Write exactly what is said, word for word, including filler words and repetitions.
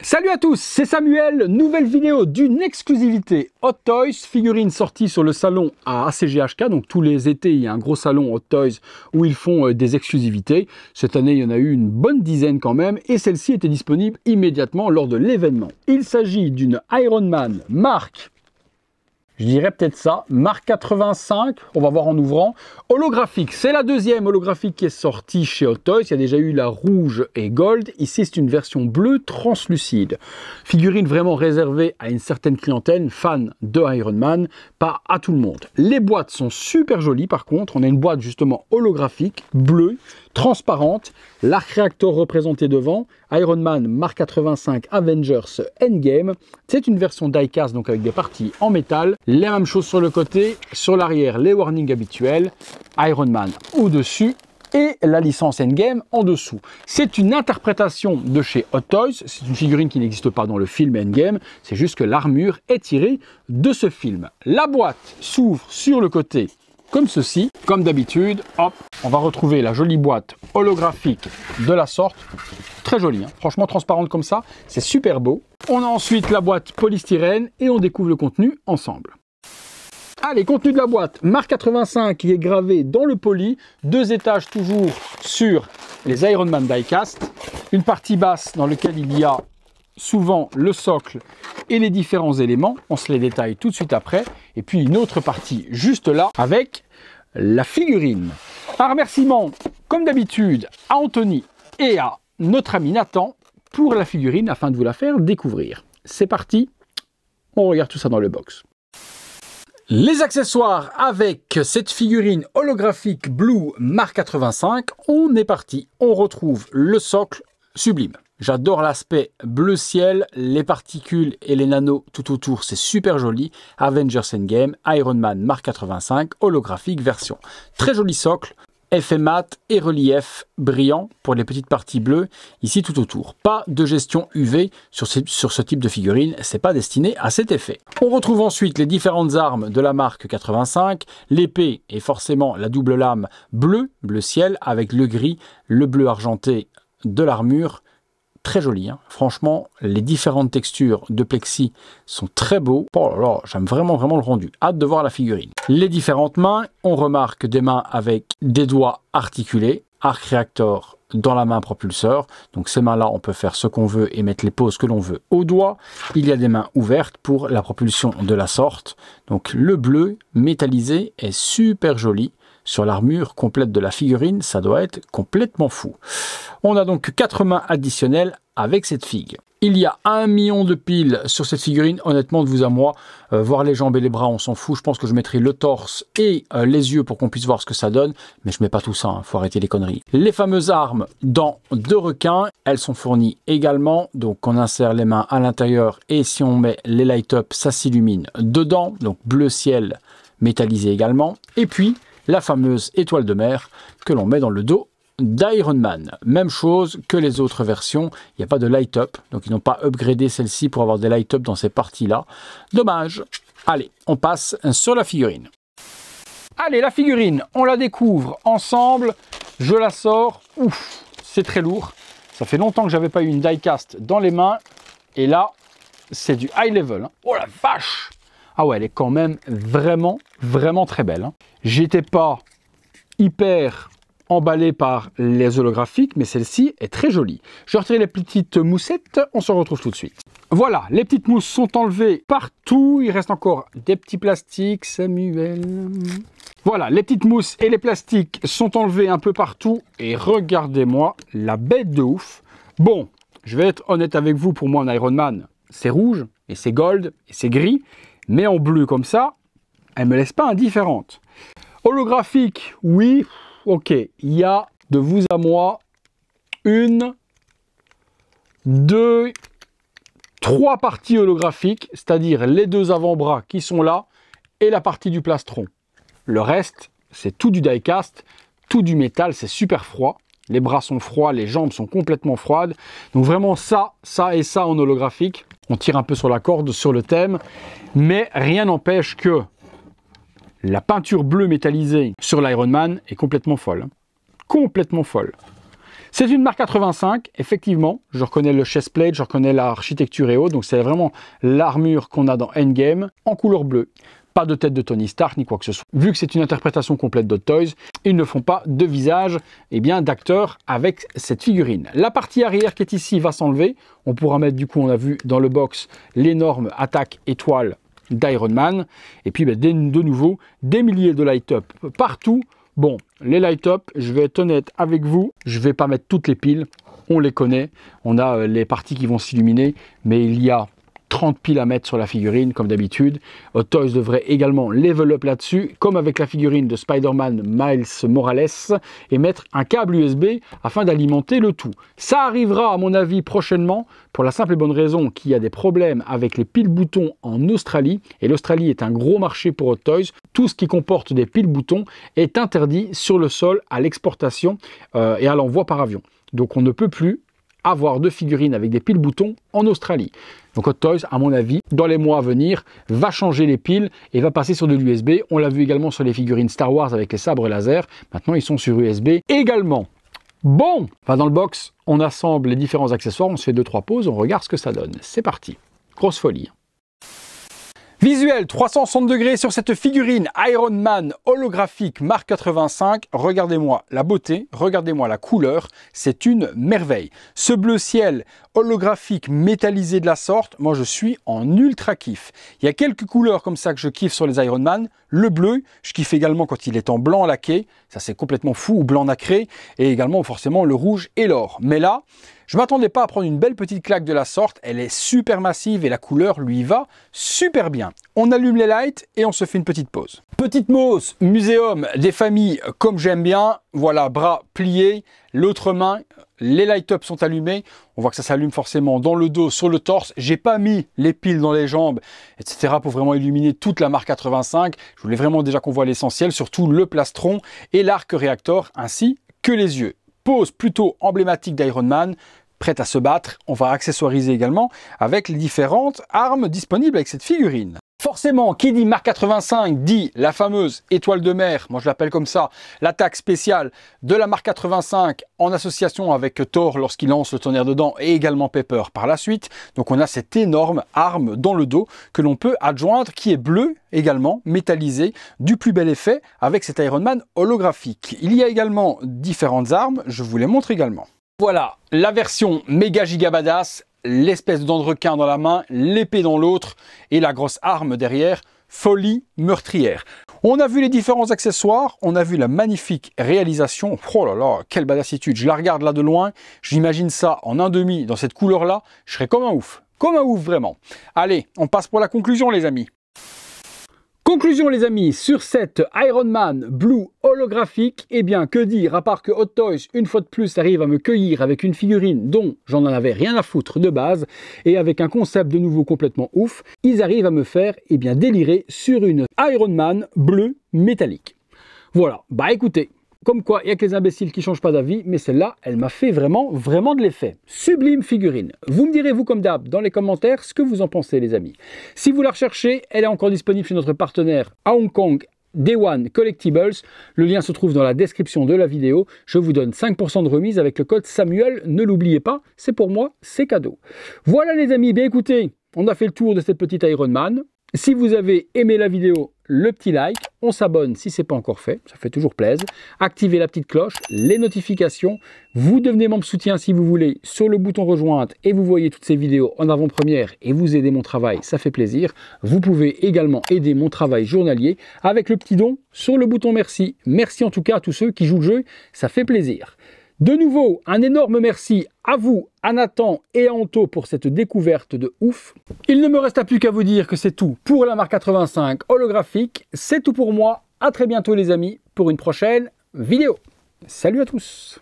Salut à tous, c'est Samuel, nouvelle vidéo d'une exclusivité Hot Toys, figurine sortie sur le salon à A C G H K, donc tous les étés il y a un gros salon Hot Toys où ils font des exclusivités. Cette année il y en a eu une bonne dizaine quand même et celle-ci était disponible immédiatement lors de l'événement. Il s'agit d'une Iron Man Mark, je dirais peut-être ça, Mark quatre-vingt-cinq, on va voir en ouvrant, holographique. C'est la deuxième holographique qui est sortie chez Hot Toys, il y a déjà eu la rouge et gold, ici c'est une version bleue translucide. Figurine vraiment réservée à une certaine clientèle, fan de Iron Man, pas à tout le monde. Les boîtes sont super jolies par contre, on a une boîte justement holographique, bleue, transparente, l'arc réacteur représenté devant, Iron Man Mark quatre-vingt-cinq Avengers Endgame, c'est une version die-cast donc avec des parties en métal, les mêmes choses sur le côté, sur l'arrière les warnings habituels, Iron Man au-dessus et la licence Endgame en dessous. C'est une interprétation de chez Hot Toys, c'est une figurine qui n'existe pas dans le film Endgame, c'est juste que l'armure est tirée de ce film. La boîte s'ouvre sur le côté comme ceci, comme d'habitude, hop, on va retrouver la jolie boîte holographique de la sorte, très jolie, hein, franchement transparente comme ça, c'est super beau. On a ensuite la boîte polystyrène et on découvre le contenu ensemble. Allez, contenu de la boîte, Mark quatre-vingt-cinq qui est gravé dans le poly, deux étages toujours sur les Iron Man Diecast, une partie basse dans laquelle il y a souvent le socle et les différents éléments, on se les détaille tout de suite après, et puis une autre partie juste là avec la figurine. Un remerciement comme d'habitude à Anthony et à notre ami Nathan pour la figurine afin de vous la faire découvrir. C'est parti, on regarde tout ça dans le box. Les accessoires avec cette figurine holographique Blue Mark quatre-vingt-cinq, on est parti, on retrouve le socle sublime. J'adore l'aspect bleu ciel, les particules et les nanos tout autour, c'est super joli. Avengers Endgame, Iron Man Mark quatre-vingt-cinq, holographique version. Très joli socle, effet mat et relief brillant pour les petites parties bleues ici tout autour. Pas de gestion U V sur ce, sur ce type de figurine, c'est pas destiné à cet effet. On retrouve ensuite les différentes armes de la marque quatre-vingt-cinq, l'épée et forcément la double lame bleue, bleu ciel avec le gris, le bleu argenté de l'armure. Très joli, hein. Franchement, les différentes textures de plexi sont très beaux. Oh là là, j'aime vraiment vraiment le rendu. Hâte de voir la figurine. Les différentes mains, on remarque des mains avec des doigts articulés, arc réacteur dans la main propulseur. Donc ces mains-là, on peut faire ce qu'on veut et mettre les poses que l'on veut au doigt. Il y a des mains ouvertes pour la propulsion de la sorte. Donc le bleu métallisé est super joli. Sur l'armure complète de la figurine, ça doit être complètement fou. On a donc quatre mains additionnelles avec cette figue. Il y a un million de piles sur cette figurine. Honnêtement, de vous à moi, euh, voir les jambes et les bras, on s'en fout. Je pense que je mettrai le torse et euh, les yeux pour qu'on puisse voir ce que ça donne. Mais je mets pas tout ça, hein. Faut arrêter les conneries. Les fameuses armes dans deux requins, elles sont fournies également. Donc, on insère les mains à l'intérieur et si on met les light-up, ça s'illumine dedans. Donc, bleu ciel métallisé également. Et puis, la fameuse étoile de mer que l'on met dans le dos d'Iron Man. Même chose que les autres versions, il n'y a pas de light-up, donc ils n'ont pas upgradé celle-ci pour avoir des light-up dans ces parties-là. Dommage. Allez, on passe sur la figurine. Allez, la figurine, on la découvre ensemble. Je la sors. Ouf, c'est très lourd. Ça fait longtemps que j'avais pas eu une die-cast dans les mains. Et là, c'est du high level, hein. Oh la vache! Ah ouais, elle est quand même vraiment, vraiment très belle, hein. J'étais pas hyper emballé par les holographiques, mais celle-ci est très jolie. Je retire les petites moussettes, on se retrouve tout de suite. Voilà, les petites mousses sont enlevées partout. Il reste encore des petits plastiques, Samuel. Voilà, les petites mousses et les plastiques sont enlevés un peu partout. Et regardez-moi la bête de ouf. Bon, je vais être honnête avec vous, pour moi, en Iron Man, c'est rouge, et c'est gold, et c'est gris. Mais en bleu comme ça, elle ne me laisse pas indifférente. Holographique, oui, ok. Il y a, de vous à moi, une, deux, trois parties holographiques, c'est-à-dire les deux avant-bras qui sont là et la partie du plastron. Le reste, c'est tout du die-cast, tout du métal, c'est super froid. Les bras sont froids, les jambes sont complètement froides. Donc vraiment ça, ça et ça en holographique. On tire un peu sur la corde, sur le thème, mais rien n'empêche que la peinture bleue métallisée sur l'Iron Man est complètement folle. Complètement folle. C'est une marque quatre-vingt-cinq, effectivement, je reconnais le chestplate, je reconnais l'architecture et autres, donc c'est vraiment l'armure qu'on a dans Endgame, en couleur bleue. Pas de tête de Tony Stark ni quoi que ce soit. Vu que c'est une interprétation complète d'Hot Toys, ils ne font pas de visage eh bien d'acteur avec cette figurine. La partie arrière qui est ici va s'enlever. On pourra mettre, du coup, on a vu dans le box, l'énorme attaque étoile d'Iron Man. Et puis, ben, de nouveau, des milliers de light-up partout. Bon, les light-up, je vais être honnête avec vous, je ne vais pas mettre toutes les piles. On les connaît. On a les parties qui vont s'illuminer, mais il y a trente piles à mettre sur la figurine, comme d'habitude. Hot Toys devrait également level up là-dessus, comme avec la figurine de Spider-Man Miles Morales, et mettre un câble U S B afin d'alimenter le tout. Ça arrivera, à mon avis, prochainement, pour la simple et bonne raison qu'il y a des problèmes avec les piles boutons en Australie, et l'Australie est un gros marché pour Hot Toys. Tout ce qui comporte des piles boutons est interdit sur le sol à l'exportation euh, et à l'envoi par avion. Donc on ne peut plus avoir deux figurines avec des piles boutons en Australie. Donc Hot Toys, à mon avis, dans les mois à venir, va changer les piles et va passer sur de l'U S B. On l'a vu également sur les figurines Star Wars avec les sabres laser. Maintenant, ils sont sur U S B également. Bon, enfin, dans le box, on assemble les différents accessoires, on se fait deux trois pauses, on regarde ce que ça donne. C'est parti. Grosse folie. Visuel trois cent soixante degrés sur cette figurine Iron Man holographique Mark quatre-vingt-cinq. Regardez-moi la beauté, regardez-moi la couleur, c'est une merveille. Ce bleu ciel holographique métallisé de la sorte, moi je suis en ultra kiff. Il y a quelques couleurs comme ça que je kiffe sur les Iron Man. Le bleu, je kiffe également quand il est en blanc laqué, ça c'est complètement fou, ou blanc nacré, et également forcément le rouge et l'or. Mais là, je ne m'attendais pas à prendre une belle petite claque de la sorte, elle est super massive et la couleur lui va super bien. On allume les lights et on se fait une petite pause. Petite mousse, muséum des familles comme j'aime bien, voilà, bras pliés, l'autre main, les light-up sont allumés, on voit que ça s'allume forcément dans le dos, sur le torse, j'ai pas mis les piles dans les jambes, et cetera pour vraiment illuminer toute la marque quatre-vingt-cinq, je voulais vraiment déjà qu'on voit l'essentiel, surtout le plastron et l'arc réacteur ainsi que les yeux. Pose plutôt emblématique d'Iron Man, prête à se battre. On va accessoiriser également avec les différentes armes disponibles avec cette figurine. Forcément, qui dit Mark quatre-vingt-cinq dit la fameuse étoile de mer, moi je l'appelle comme ça, l'attaque spéciale de la Mark quatre-vingt-cinq en association avec Thor lorsqu'il lance le tonnerre dedans et également Pepper par la suite. Donc on a cette énorme arme dans le dos que l'on peut adjoindre, qui est bleue également, métallisée, du plus bel effet avec cet Iron Man holographique. Il y a également différentes armes, je vous les montre également. Voilà, la version méga giga badass. L'espèce de dent de requin dans la main, l'épée dans l'autre et la grosse arme derrière, folie meurtrière. On a vu les différents accessoires, on a vu la magnifique réalisation. Oh là là, quelle badassitude, je la regarde là de loin, j'imagine ça en un demi dans cette couleur-là, je serais comme un ouf, comme un ouf vraiment. Allez, on passe pour la conclusion les amis. Conclusion les amis, sur cette Iron Man Blue holographique, eh bien que dire, à part que Hot Toys, une fois de plus, arrive à me cueillir avec une figurine dont j'en avais rien à foutre de base, et avec un concept de nouveau complètement ouf, ils arrivent à me faire eh bien, délirer sur une Iron Man bleue métallique. Voilà, bah écoutez, comme quoi, il n'y a que les imbéciles qui ne changent pas d'avis, mais celle-là, elle m'a fait vraiment, vraiment de l'effet. Sublime figurine. Vous me direz, vous comme d'hab, dans les commentaires, ce que vous en pensez, les amis. Si vous la recherchez, elle est encore disponible chez notre partenaire à Hong Kong, Day One Collectibles. Le lien se trouve dans la description de la vidéo. Je vous donne cinq pour cent de remise avec le code Samuel. Ne l'oubliez pas, c'est pour moi, c'est cadeau. Voilà, les amis. Bien écoutez, on a fait le tour de cette petite Iron Man. Si vous avez aimé la vidéo, le petit like, on s'abonne si ce n'est pas encore fait, ça fait toujours plaisir. Activez la petite cloche, les notifications, vous devenez membre soutien si vous voulez sur le bouton rejoindre et vous voyez toutes ces vidéos en avant-première et vous aidez mon travail, ça fait plaisir. Vous pouvez également aider mon travail journalier avec le petit don sur le bouton merci. Merci en tout cas à tous ceux qui jouent le jeu, ça fait plaisir. De nouveau, un énorme merci à vous, à Nathan et à Anto pour cette découverte de ouf. Il ne me reste plus qu'à vous dire que c'est tout pour la Mark quatre-vingt-cinq holographique. C'est tout pour moi. À très bientôt les amis pour une prochaine vidéo. Salut à tous.